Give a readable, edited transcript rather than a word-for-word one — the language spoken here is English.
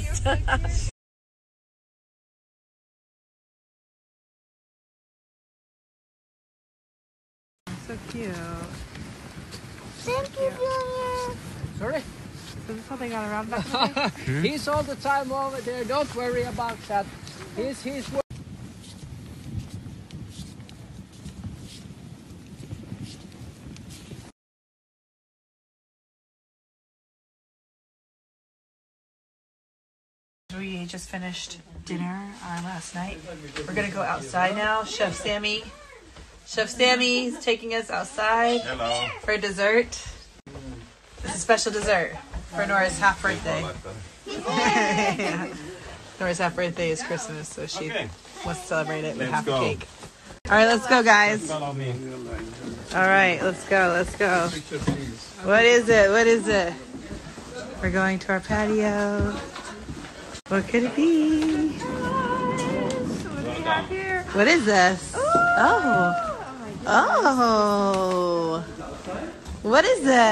best. So cute. Thank you, Junior. Sorry? So this is how they got around back there? He's all the time over there. Don't worry about that. He's his work. We just finished dinner last night. We're going to go outside now. Chef Sammy is taking us outside. Hello. For dessert. This is special dessert for Nora's half birthday. Yeah. Nora's half birthday is Christmas, so she wants to celebrate it with half a cake. All right, let's go, guys. Follow me. All right, let's go, let's go. What is it? What is it? We're going to our patio. What could it be? What is this? Oh. Oh. What is this?